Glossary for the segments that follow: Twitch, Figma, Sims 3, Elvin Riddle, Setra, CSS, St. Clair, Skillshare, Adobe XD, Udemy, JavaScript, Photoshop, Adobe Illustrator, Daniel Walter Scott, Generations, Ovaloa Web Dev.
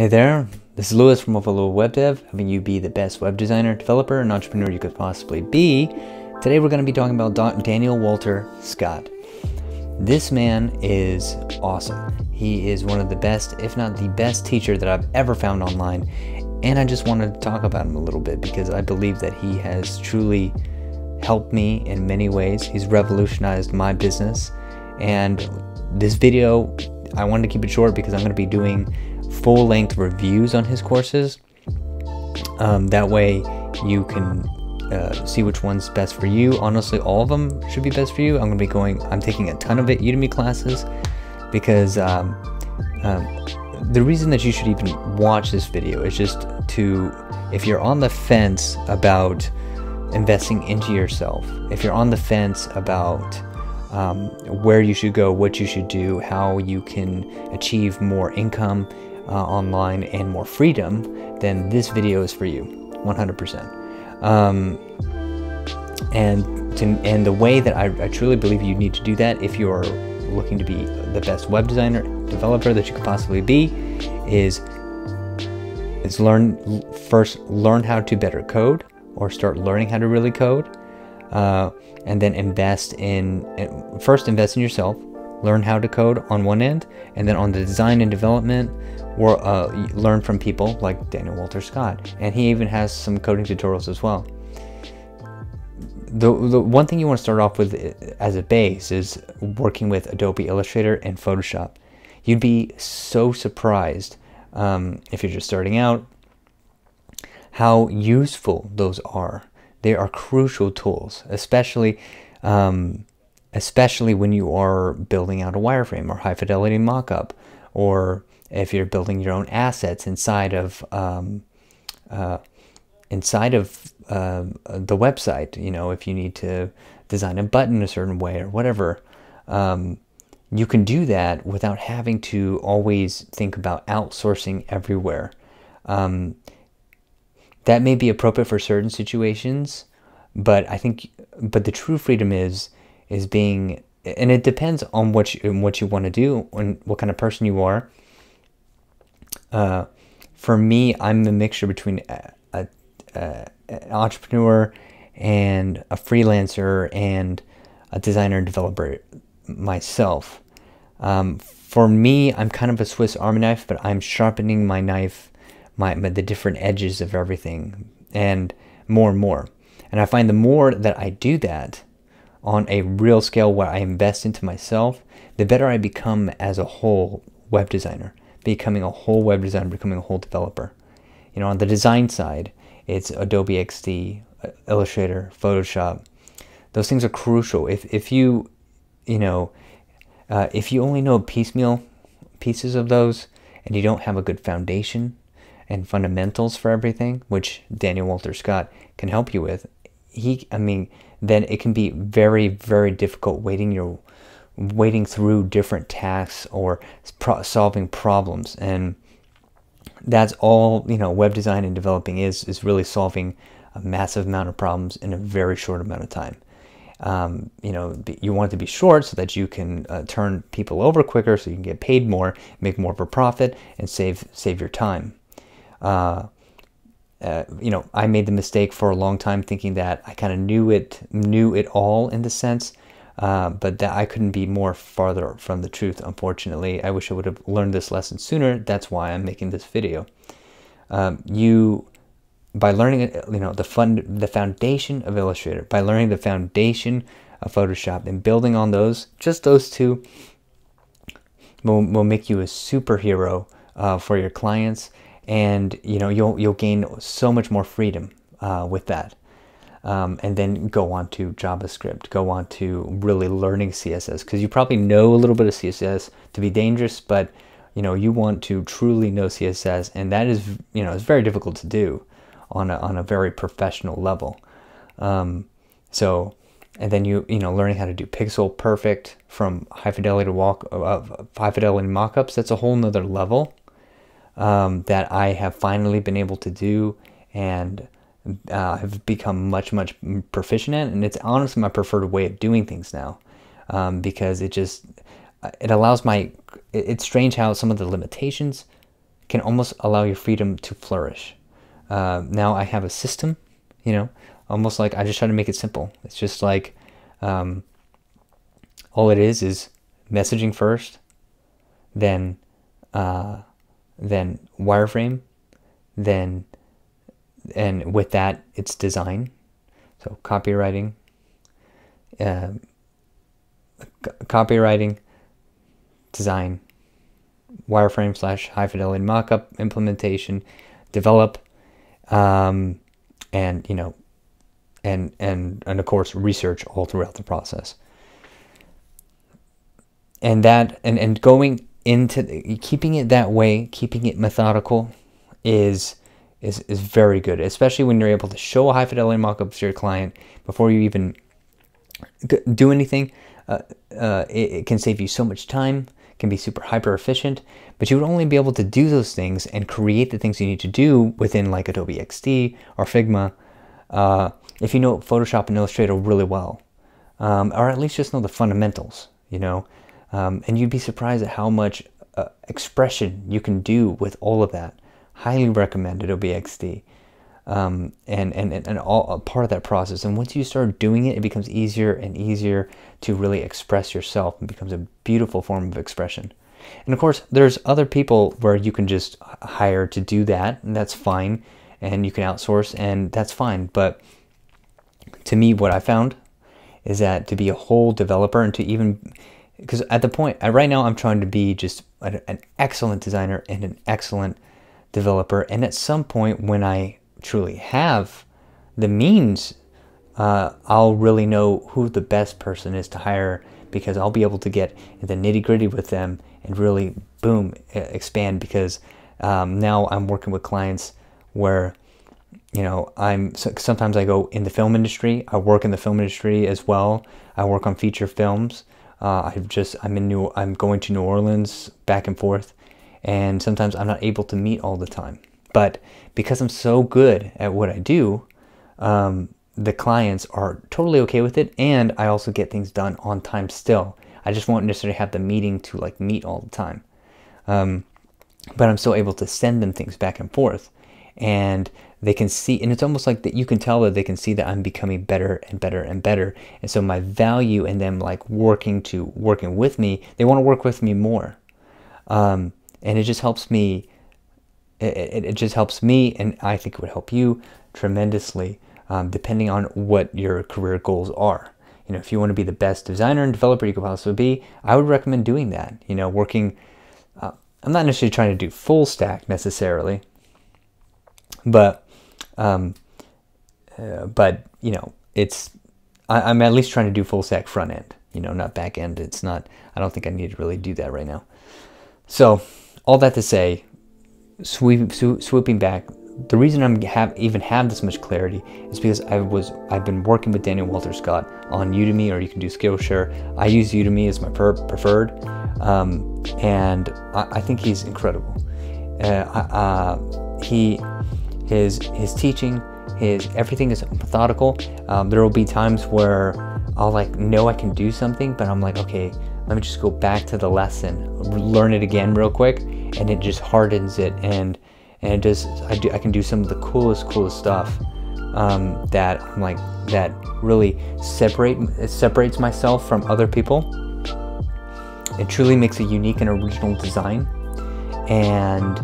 Hey there, this is Lewis from Ovaloa Web Dev, helping you be the best web designer, developer, and entrepreneur you could possibly be. Today we're going to be talking about Daniel Walter Scott. This man is awesome. He is one of the best, if not the best teacher that I've ever found online. And I just wanted to talk about him a little bit because I believe that he has truly helped me in many ways. He's revolutionized my business. And this video, I wanted to keep it short because I'm going to be doing full-length reviews on his courses. That way you can see which one's best for you. Honestly, all of them should be best for you. I'm taking a ton of Udemy classes because the reason that you should even watch this video is just to, if you're on the fence about investing into yourself, if you're on the fence about where you should go, what you should do, how you can achieve more income online and more freedom, then this video is for you, 100%. And the way that I truly believe you need to do that if you're looking to be the best web designer, developer that you could possibly be is first learn how to better code, or start learning how to really code, and then first invest in yourself. Learn how to code on one end, and then on the design and development, or learn from people like Daniel Walter Scott. And he even has some coding tutorials as well. The one thing you want to start off with as a base is working with Adobe Illustrator and Photoshop. You'd be so surprised if you're just starting out how useful those are. They are crucial tools, especially when you are building out a wireframe or high fidelity mock-up, or if you're building your own assets inside of the website. You know, if you need to design a button a certain way or whatever, you can do that without having to always think about outsourcing everywhere. That may be appropriate for certain situations, but the true freedom is being, and it depends on what you want to do and what kind of person you are. For me, I'm the mixture between an entrepreneur and a freelancer and a designer and developer myself. For me, I'm kind of a Swiss Army knife, but I'm sharpening my knife, the different edges of everything, and more. And I find the more that I do that, on a real scale where I invest into myself, the better I become as a whole web designer, becoming a whole developer. You know, on the design side, it's Adobe XD, Illustrator, Photoshop. Those things are crucial. If you only know piecemeal pieces of those and you don't have a good foundation and fundamentals for everything, which Daniel Walter Scott can help you with, then it can be very, very difficult wading through different tasks or solving problems. And that's all, you know, web design and developing is really solving a massive amount of problems in a very short amount of time. You know, you want it to be short so that you can turn people over quicker, so you can get paid more, make more of a profit, and save your time. You know, I made the mistake for a long time thinking that I kind of knew it all in the sense, but that I couldn't be more farther from the truth. Unfortunately, I wish I would have learned this lesson sooner. That's why I'm making this video. By learning, you know, the foundation of Illustrator, by learning the foundation of Photoshop and building on those, just those two will make you a superhero for your clients. And you know, you'll gain so much more freedom with that, and then go on to JavaScript, go on to really learning CSS, because you probably know a little bit of CSS to be dangerous, but you know, you want to truly know CSS, and that is, you know, it's very difficult to do on a very professional level. And then you know, learning how to do pixel perfect from high fidelity to high fidelity mockups, that's a whole nother level. That I have finally been able to do, and have become much proficient in, and it's honestly my preferred way of doing things now, because it allows it's strange how some of the limitations can almost allow your freedom to flourish. Now I have a system, you know, almost like I just try to make it simple. It's just like all it is messaging first, then wireframe, then, and with that it's design. So copywriting, design, wireframe / high fidelity mockup implementation, develop, and you know, and of course research all throughout the process. And that and going into keeping it that way, keeping it methodical, is very good, especially when you're able to show a high fidelity mockup to your client before you even do anything. It can save you so much time, can be super hyper efficient, but you would only be able to do those things and create the things you need to do within like Adobe XD or Figma if you know Photoshop and Illustrator really well, or at least just know the fundamentals, you know, and you'd be surprised at how much expression you can do with all of that. Highly recommend Adobe XD and all a part of that process. And once you start doing it, it becomes easier and easier to really express yourself, and becomes a beautiful form of expression. And of course, there's other people where you can just hire to do that, and that's fine. And you can outsource, and that's fine. But to me, what I found is that to be a whole developer and to even, because at the point right now, I'm trying to be just an excellent designer and an excellent developer, and at some point when I truly have the means, I'll really know who the best person is to hire, because I'll be able to get the nitty-gritty with them and really boom, expand, because now I'm working with clients where, you know, sometimes I go in the film industry, I work in the film industry as well, I work on feature films, I'm going to New Orleans back and forth, and sometimes I'm not able to meet all the time. But because I'm so good at what I do, the clients are totally okay with it, and I also get things done on time still. I just won't necessarily have the meeting to like meet all the time. But I'm still able to send them things back and forth, and they can see, and it's almost like that you can tell that they can see that I'm becoming better and better and better. And so my value in them like working with me, they want to work with me more. And it just helps me, it just helps me, and I think it would help you tremendously, depending on what your career goals are. You know, if you want to be the best designer and developer you could possibly be, I would recommend doing that. You know, working, I'm not necessarily trying to do full stack necessarily, but you know, it's, I'm at least trying to do full stack front end, you know, not back end. It's not, I don't think I need to really do that right now. So all that to say, swooping back, the reason I even have this much clarity is because I've been working with Daniel Walter Scott on Udemy, or you can do Skillshare. I use Udemy as my preferred, and I think he's incredible. His teaching, everything is methodical. There will be times where I'll like know I can do something, but I'm like, okay, let me just go back to the lesson, learn it again real quick, and it just hardens it, and it just, I can do some of the coolest stuff that I'm like, that really separates myself from other people. It truly makes a unique and original design, and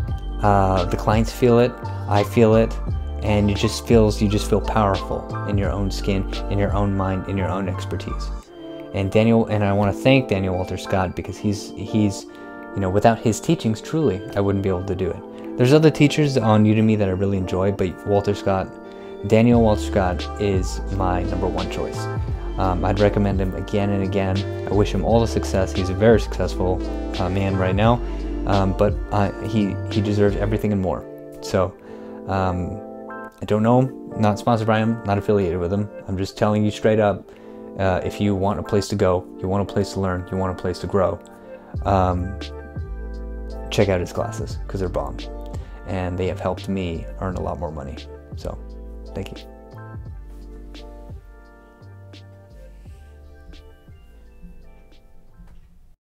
the clients feel it, I feel it, and it just feels, you just feel powerful in your own skin, in your own mind, in your own expertise. And Daniel, and I want to thank Daniel Walter Scott, because he's, you know, without his teachings, truly, I wouldn't be able to do it. There's other teachers on Udemy that I really enjoy, but Daniel Walter Scott is my #1 choice. I'd recommend him again and again. I wish him all the success. He's a very successful man right now, but he deserves everything and more. So I don't know him, not sponsored by him, not affiliated with him. I'm just telling you straight up. If you want a place to go, you want a place to learn, you want a place to grow, check out his classes, because they're bomb, and they have helped me earn a lot more money. So thank you.